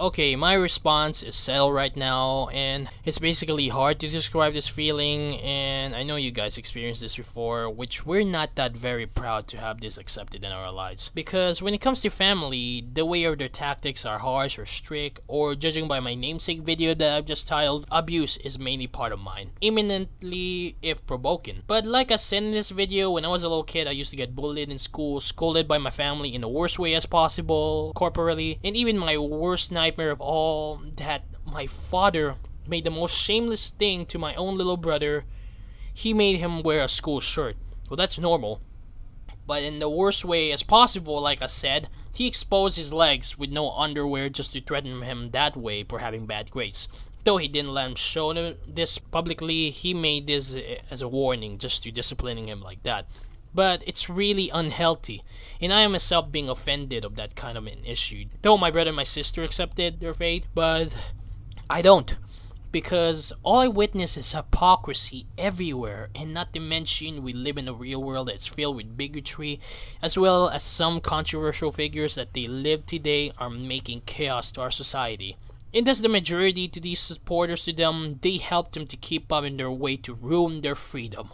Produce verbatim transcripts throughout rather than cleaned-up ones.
Okay, my response is settled right now, and it's basically hard to describe this feeling, and I know you guys experienced this before, which we're not that very proud to have this accepted in our lives. Because when it comes to family, the way of their tactics are harsh or strict, or judging by my namesake video that I've just titled, abuse is mainly part of mine, imminently if provoking. But like I said in this video, when I was a little kid, I used to get bullied in school, scolded by my family in the worst way as possible, corporally, and even my worst night nightmare of all, that my father made the most shameless thing to my own little brother. He made him wear a school shirt. Well, that's normal, but in the worst way as possible, like I said, he exposed his legs with no underwear just to threaten him that way for having bad grades. Though he didn't let him show this publicly, he made this as a warning just to disciplining him like that. But it's really unhealthy, and I myself being offended of that kind of an issue. Though my brother and my sister accepted their fate, but I don't. Because all I witness is hypocrisy everywhere, and not to mention we live in a real world that's filled with bigotry, as well as some controversial figures that they live today are making chaos to our society. And that's the majority to these supporters to them, they help them to keep up in their way to ruin their freedom.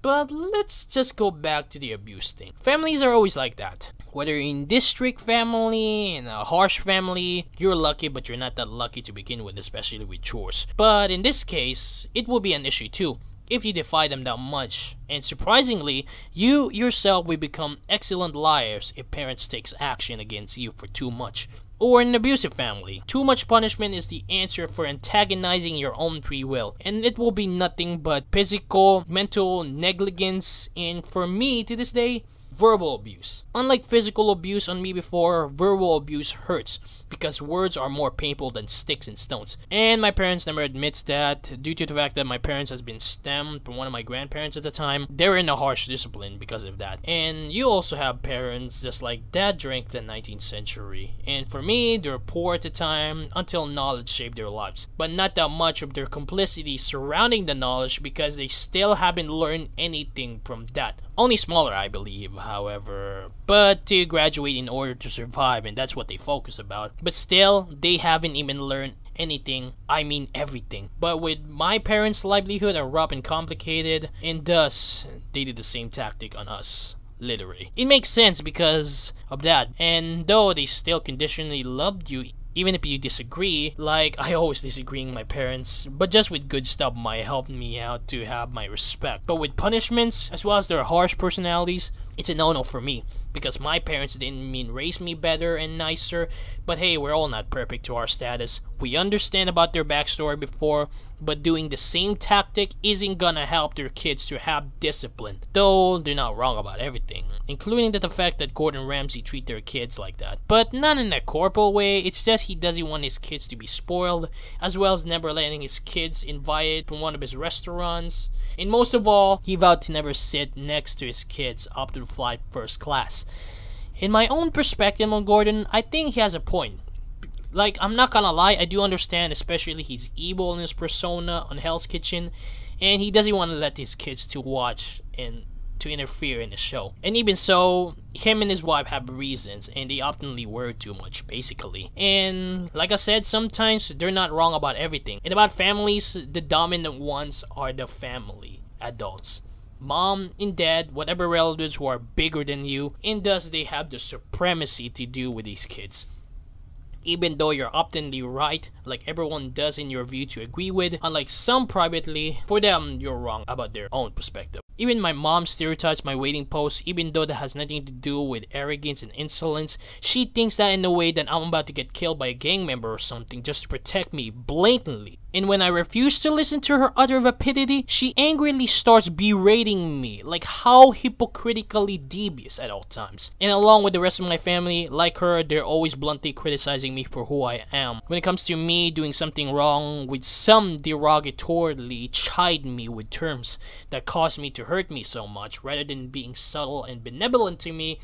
But let's just go back to the abuse thing. Families are always like that. Whether in this strict family, in a harsh family, you're lucky, but you're not that lucky to begin with, especially with chores. But in this case, it will be an issue too, if you defy them that much. And surprisingly, you yourself will become excellent liars if parents take action against you for too much. Or in an abusive family, too much punishment is the answer for antagonizing your own free will, and it will be nothing but physical, mental negligence, and for me to this day, verbal abuse. Unlike physical abuse on me before, verbal abuse hurts because words are more painful than sticks and stones. And my parents never admits that, due to the fact that my parents has been stemmed from one of my grandparents at the time. They're in a harsh discipline because of that. And you also have parents just like that drank the nineteenth century. And for me, they're poor at the time until knowledge shaped their lives. But not that much of their complicity surrounding the knowledge because they still haven't learned anything from that. Only smaller, I believe, however, but to graduate in order to survive, and that's what they focus about. But still, they haven't even learned anything, I mean everything. But with my parents' livelihood are rough and complicated, and thus, they did the same tactic on us, literally. It makes sense because of that, and though they still conditionally loved you, even if you disagree, like I always disagree with my parents, but just with good stuff might help me out to have my respect. But with punishments, as well as their harsh personalities, it's a no-no for me, because my parents didn't mean raise me better and nicer, but hey, we're all not perfect to our status. We understand about their backstory before, but doing the same tactic isn't gonna help their kids to have discipline. Though, they're not wrong about everything, including the fact that Gordon Ramsay treat their kids like that. But not in a corporal way, it's just he doesn't want his kids to be spoiled, as well as never letting his kids invite from one of his restaurants. And most of all, he vowed to never sit next to his kids up to fly first class. In my own perspective on Gordon, I think he has a point. Like, I'm not gonna lie, I do understand, especially he's evil in his persona on Hell's Kitchen, and he doesn't want to let his kids to watch and to interfere in the show. And even so, him and his wife have reasons, and they often worry too much, basically. And like I said, sometimes they're not wrong about everything. And about families, the dominant ones are the family, adults. Mom and dad, whatever relatives who are bigger than you, and thus they have the supremacy to deal with these kids. Even though you're optimally right, like everyone does in your view to agree with, unlike some privately, for them, you're wrong about their own perspective. Even my mom stereotypes my waiting post, even though that has nothing to do with arrogance and insolence. She thinks that in a way that I'm about to get killed by a gang member or something just to protect me blatantly. And when I refuse to listen to her utter vapidity, she angrily starts berating me, like how hypocritically devious at all times. And along with the rest of my family, like her, they're always bluntly criticizing me for who I am. When it comes to me doing something wrong, with some derogatorily chide me with terms that caused me to hurt me so much, rather than being subtle and benevolent to me.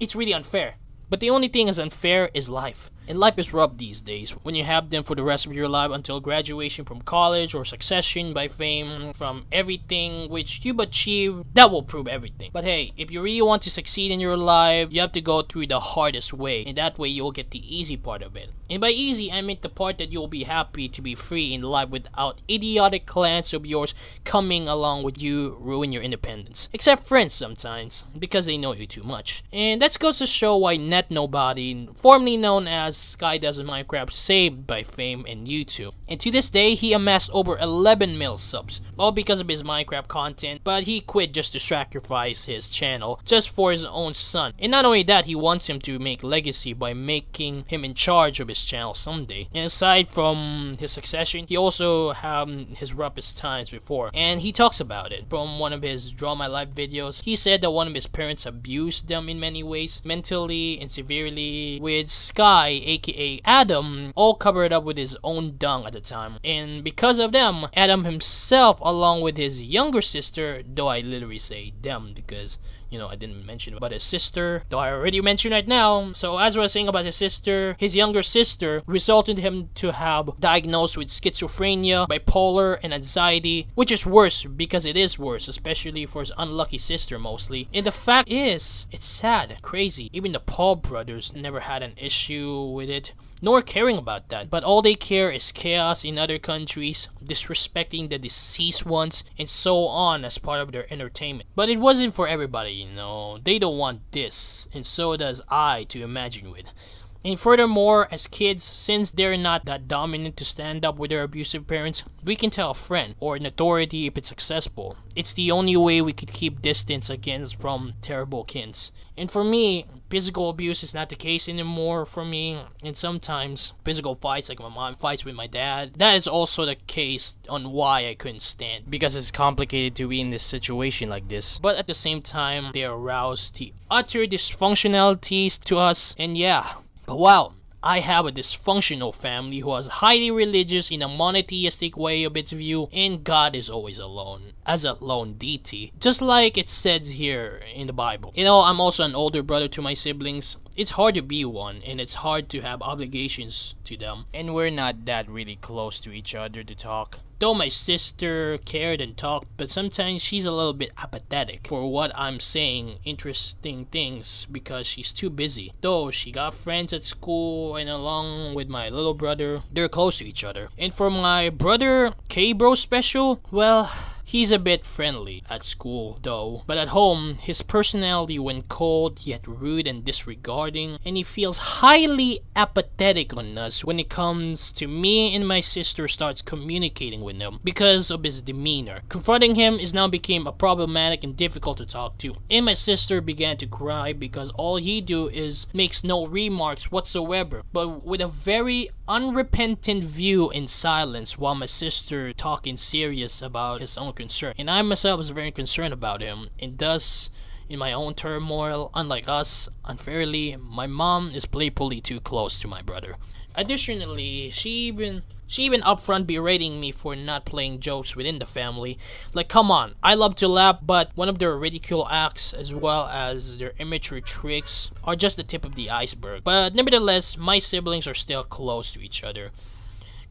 It's really unfair. But the only thing that's unfair is life. And life is rough these days when you have them for the rest of your life until graduation from college or succession by fame from everything which you've achieved. That will prove everything. But hey, if you really want to succeed in your life, you have to go through the hardest way, and that way you'll get the easy part of it. And by easy, I mean the part that you'll be happy to be free in life without idiotic clients of yours coming along with you, ruin your independence. Except friends sometimes, because they know you too much. And that goes to show why Net Nobody, formerly known as Sky does in Minecraft, saved by fame and YouTube. And to this day, he amassed over eleven mil subs, all because of his Minecraft content, but he quit just to sacrifice his channel, just for his own son. And not only that, he wants him to make legacy by making him in charge of his channel someday. And aside from his succession, he also had his roughest times before, and he talks about it. From one of his Draw My Life videos, he said that one of his parents abused them in many ways, mentally and severely, with Sky, aka Adam, all covered up with his own dung at the time. And because of them, Adam himself, along with his younger sister, though I literally say them because, you know, I didn't mention about his sister, though I already mentioned right now. So as I was saying about his sister, his younger sister resulted him to have diagnosed with schizophrenia, bipolar, and anxiety, which is worse because it is worse, especially for his unlucky sister mostly. And the fact is, it's sad, crazy. Even the Paul brothers never had an issue with it, nor caring about that, but all they care is chaos in other countries, disrespecting the deceased ones, and so on as part of their entertainment. But it wasn't for everybody, you know. They don't want this, and so does I to imagine with. And furthermore, as kids, since they're not that dominant to stand up with their abusive parents, we can tell a friend or an authority if it's successful. It's the only way we could keep distance against from terrible kids. And for me, physical abuse is not the case anymore for me. And sometimes physical fights, like my mom fights with my dad, that is also the case on why I couldn't stand, because it's complicated to be in this situation like this. But at the same time, they arouse the utter dysfunctionalities to us, and yeah. But wow, I have a dysfunctional family who was highly religious in a monotheistic way of its view, and God is always alone, as a lone deity, just like it says here in the Bible. You know, I'm also an older brother to my siblings. It's hard to be one, and it's hard to have obligations to them, and we're not that really close to each other to talk. Though my sister cared and talked, but sometimes she's a little bit apathetic for what I'm saying, interesting things, because she's too busy. Though she got friends at school, and along with my little brother, they're close to each other. And for my brother, K-Bro Special, well, he's a bit friendly at school though, but at home, his personality went cold yet rude and disregarding, and he feels highly apathetic on us when it comes to me and my sister starts communicating with him because of his demeanor. Confronting him is now became a problematic and difficult to talk to, and my sister began to cry because all he do is makes no remarks whatsoever, but with a very unrepentant view in silence while my sister talking serious about his own concern. And I myself was very concerned about him, and thus in my own turmoil, unlike us, unfairly, my mom is playfully too close to my brother. Additionally, she even she even upfront berating me for not playing jokes within the family. Like, come on, I love to laugh, but one of their ridicule acts as well as their immature tricks are just the tip of the iceberg. But nevertheless, my siblings are still close to each other.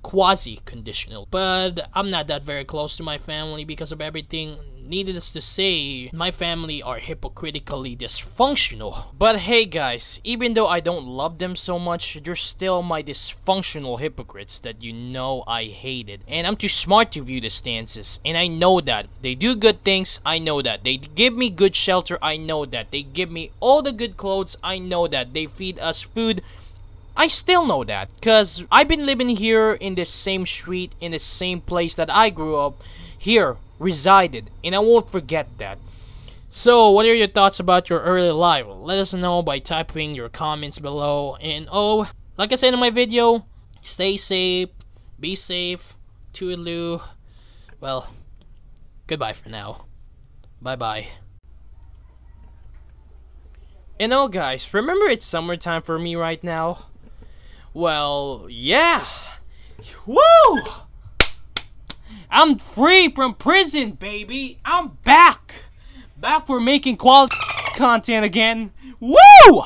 Quasi-conditional, but I'm not that very close to my family because of everything. Needless to say, my family are hypocritically dysfunctional. But hey guys, even though I don't love them so much, they're still my dysfunctional hypocrites that you know I hated. And I'm too smart to view the stances, and I know that. They do good things, I know that. They give me good shelter, I know that. They give me all the good clothes, I know that. They feed us food, I still know that, because I've been living here in the same street, in the same place that I grew up, here, resided, and I won't forget that. So, what are your thoughts about your early life? Let us know by typing your comments below, and oh, like I said in my video, stay safe, be safe, toodaloo, well, goodbye for now, bye-bye. And oh guys, remember it's summertime for me right now? Well, yeah! Woo! I'm free from prison, baby! I'm back! Back for making quality content again! Woo!